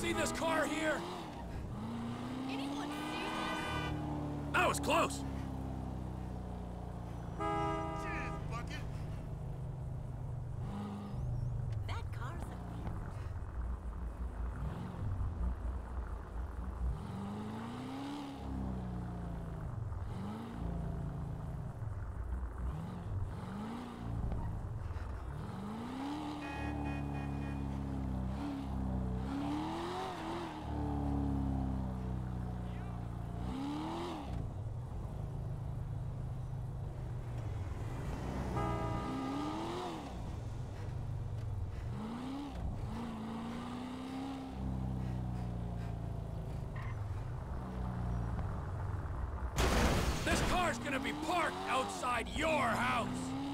Seen this car here? Anyone see this? That was close! This car's gonna be parked outside your house!